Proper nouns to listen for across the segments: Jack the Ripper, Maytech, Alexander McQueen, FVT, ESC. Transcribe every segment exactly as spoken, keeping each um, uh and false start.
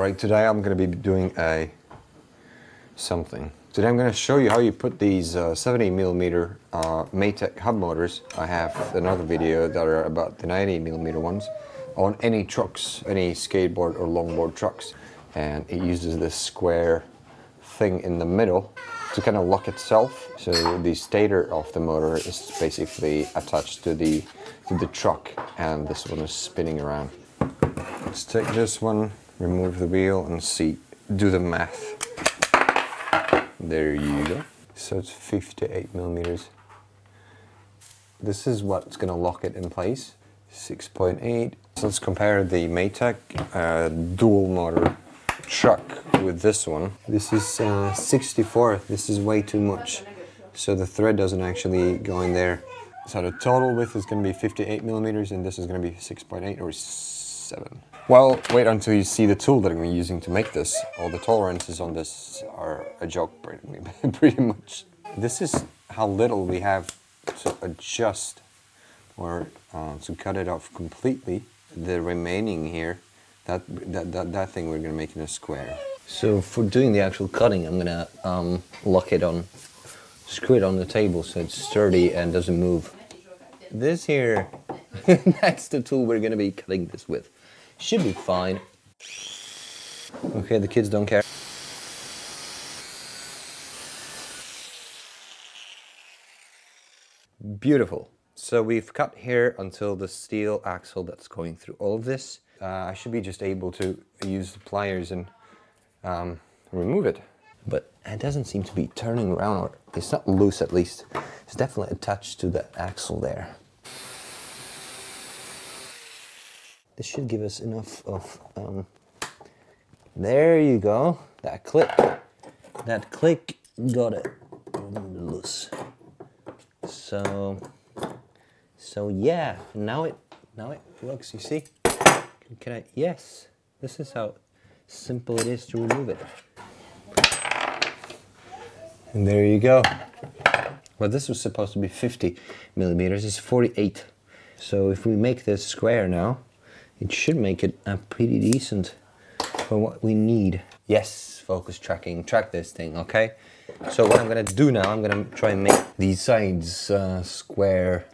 right, today I'm going to be doing a something. Today I'm going to show you how you put these uh, seventy millimeter uh, Maytech hub motors. I have another video that are about the ninety millimeter ones on any trucks, any skateboard or longboard trucks. And it uses this square thing in the middle to kind of lock itself. So the stator of the motor is basically attached to the, to the truck, and this one is spinning around. Let's take this one, remove the wheel and see, do the math. There you go. So it's fifty-eight millimeters. This is what's gonna lock it in place, six point eight. So let's compare the Maytech uh, dual motor truck with this one. This is uh, sixty-four, this is way too much. So the thread doesn't actually go in there. So the total width is gonna be fifty-eight millimeters and this is gonna be six point eight or seven. Well, wait until you see the tool that I'm using to make this. All the tolerances on this are a joke, pretty much. This is how little we have to adjust or uh, to cut it off completely. The remaining here, that, that, that, that thing we're gonna make in a square. So for doing the actual cutting, I'm gonna um, lock it on, screw it on the table so it's sturdy and doesn't move. This here, that's the tool we're gonna be cutting this with. Should be fine. Okay, the kids don't care. Beautiful. So we've cut here until the steel axle that's going through all of this. Uh, I should be just able to use the pliers and um, remove it. But it doesn't seem to be turning around, or it's not loose at least. It's definitely attached to the axle there. This should give us enough of, um, there you go, that click, that click got it loose. So, so yeah, now it, now it works, you see? Can, can I, yes, this is how simple it is to remove it. And there you go. Well, this was supposed to be fifty millimeters, it's forty-eight. So if we make this square now, it should make it uh, pretty decent for what we need. Yes, focus tracking, track this thing, okay? So what I'm gonna do now, I'm gonna try and make these sides uh, square.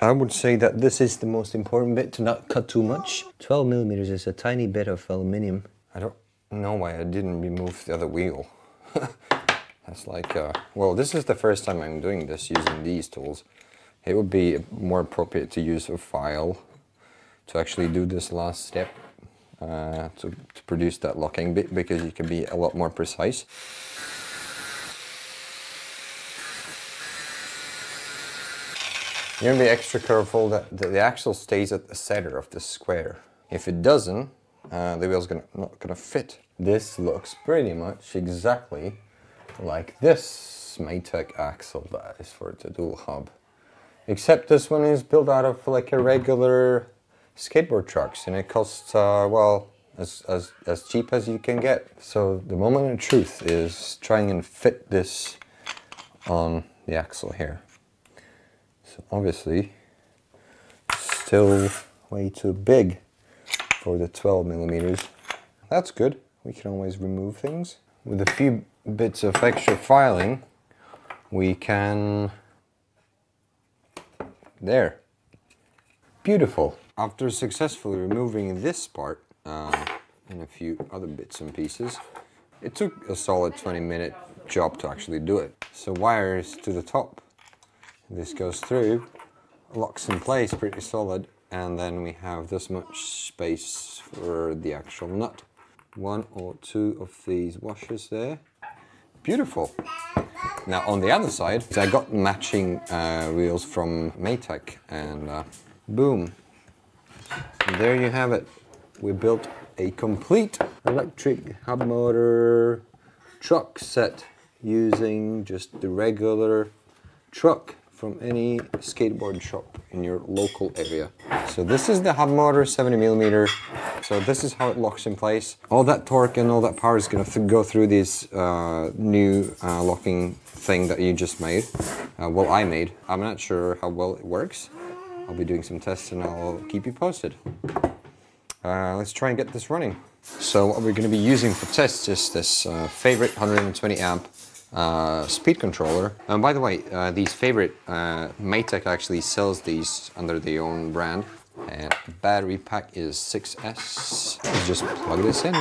I would say that this is the most important bit, to not cut too much. twelve millimeters is a tiny bit of aluminum. I don't know why I didn't remove the other wheel. That's like, uh, well, this is the first time I'm doing this using these tools. It would be more appropriate to use a file to actually do this last step uh, to, to produce that locking bit, because you can be a lot more precise. You're gonna be extra careful that the, the axle stays at the center of the square. If it doesn't, uh, the wheel's gonna, not gonna fit. This looks pretty much exactly like this Maytech axle that is for the dual hub. Except this one is built out of like a regular skateboard trucks, and it costs, uh, well, as, as, as cheap as you can get. So the moment of truth is trying and fit this on the axle here. So obviously, still way too big for the twelve millimeters. That's good. We can always remove things. With a few bits of extra filing, we can... There. Beautiful. After successfully removing this part uh, and a few other bits and pieces, it took a solid twenty minute job to actually do it. So wires to the top. This goes through, locks in place pretty solid, and then we have this much space for the actual nut. One or two of these washers there. Beautiful. Now on the other side, I got matching uh, wheels from Maytech, and uh, boom, and there you have it. We built a complete electric hub motor truck set using just the regular truck from any skateboard shop in your local area. So this is the hub motor, seventy millimeter. So this is how it locks in place. All that torque and all that power is gonna th go through this uh, new uh, locking thing that you just made. Uh, well, I made. I'm not sure how well it works. I'll be doing some tests and I'll keep you posted. Uh, let's try and get this running. So what we're going to be using for tests is this uh, favorite one hundred twenty amp uh, speed controller. And by the way, uh, these favorite, uh, Maytech actually sells these under their own brand. And the battery pack is six S. Let's just plug this in.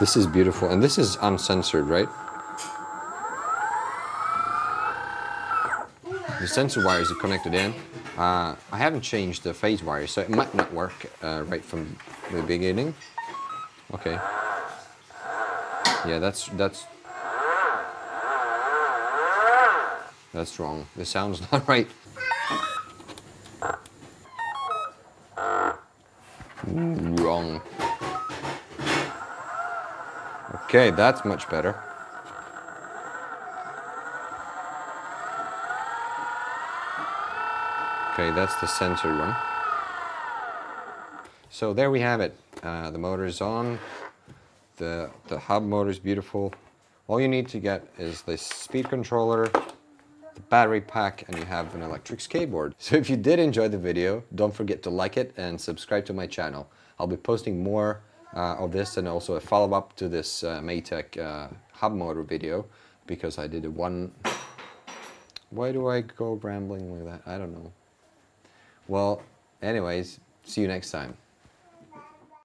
This is beautiful, and this is uncensored, right? The sensor wires are connected in. Uh, I haven't changed the phase wire, so it might not work uh, right from the beginning. Okay. Yeah, that's that's that's wrong. The sound's not right. Ooh, wrong. Okay, that's much better. Okay, that's the censored one. So there we have it. Uh, the motor's on. The, the hub motor's beautiful. All you need to get is this speed controller, the battery pack, and you have an electric skateboard. So if you did enjoy the video, don't forget to like it and subscribe to my channel. I'll be posting more Uh, of this, and also a follow-up to this uh, Maytech uh, hub motor video, because I did a one... Why do I go rambling like that? I don't know. Well, anyways, see you next time.